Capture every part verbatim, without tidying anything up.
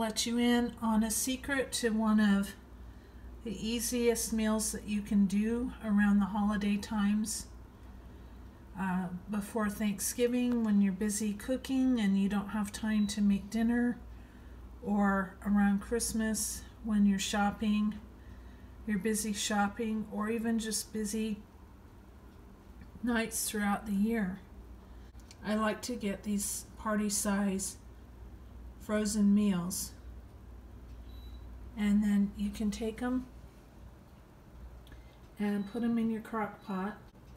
let you in on a secret to one of the easiest meals that you can do around the holiday times. Uh, before Thanksgiving, when you're busy cooking and you don't have time to make dinner, or around Christmas when you're shopping, you're busy shopping, or even just busy nights throughout the year. I like to get these party-size frozen meals, and then you can take them and put them in your crock pot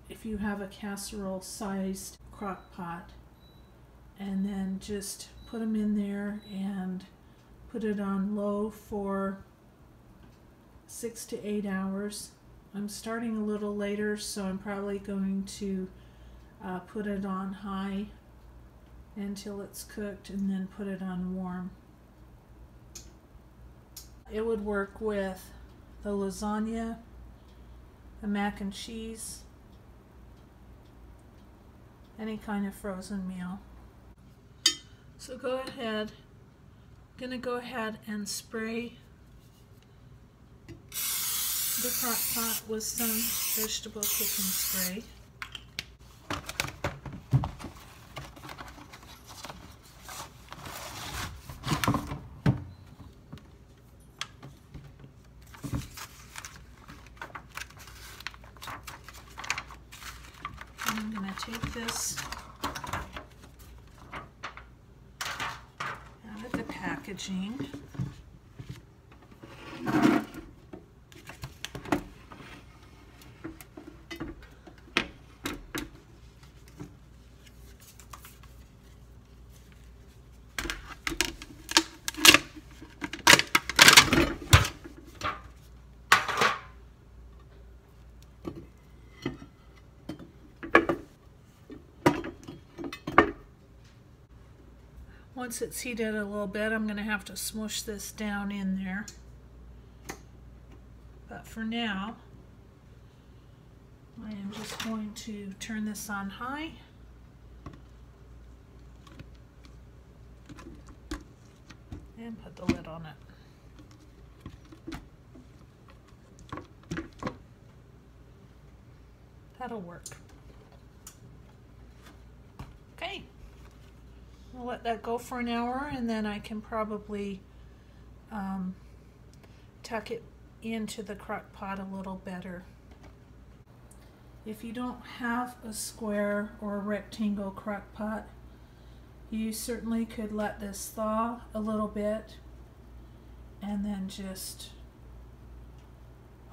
if you have a casserole-sized crock pot, and then just put them in there and put it on low for six to eight hours. I'm starting a little later, so I'm probably going to uh, put it on high until it's cooked and then put it on warm. It would work with the lasagna, the mac and cheese, any kind of frozen meal. So go ahead, I'm going to go ahead and spray the crock pot with some vegetable cooking spray. And I'm going to take this out of the packaging. Once it's heated a little bit, I'm going to have to smoosh this down in there. But for now, I am just going to turn this on high. And put the lid on it. That'll work. Okay. I'll let that go for an hour, and then I can probably um, tuck it into the crock pot a little better. If you don't have a square or a rectangle crock pot, you certainly could let this thaw a little bit and then just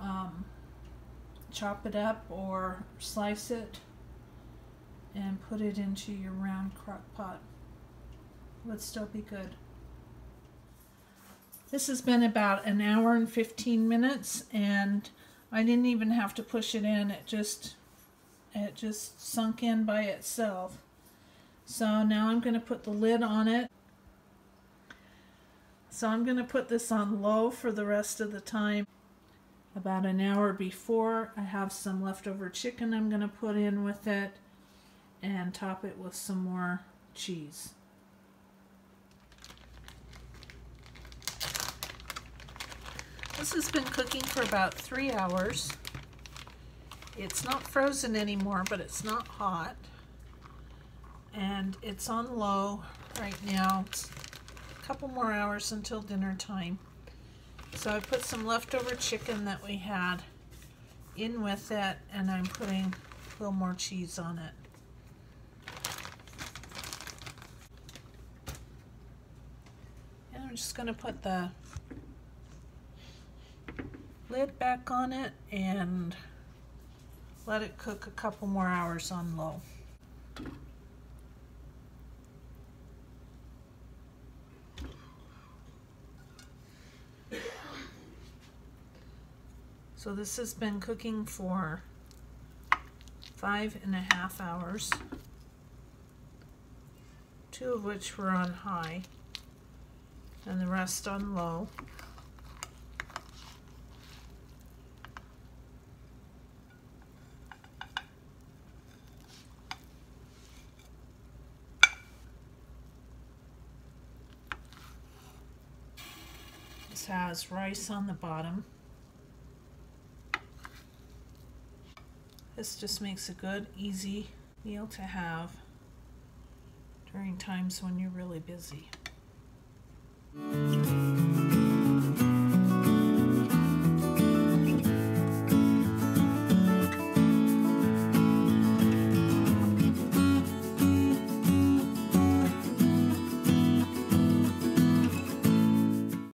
um, chop it up or slice it and put it into your round crock pot. Would still be good. This has been about an hour and fifteen minutes, and I didn't even have to push it in. It just it just sunk in by itself. So now I'm going to put the lid on it. So I'm going to put this on low for the rest of the time. About an hour before, I have some leftover chicken I'm going to put in with it and top it with some more cheese. This has been cooking for about three hours. It's not frozen anymore, but it's not hot. And it's on low right now. It's a couple more hours until dinner time. So I put some leftover chicken that we had in with it, and I'm putting a little more cheese on it. And I'm just going to put the lid back on it and let it cook a couple more hours on low. So this has been cooking for five and a half hours, two of which were on high and the rest on low. This has rice on the bottom. This just makes a good, easy meal to have during times when you're really busy.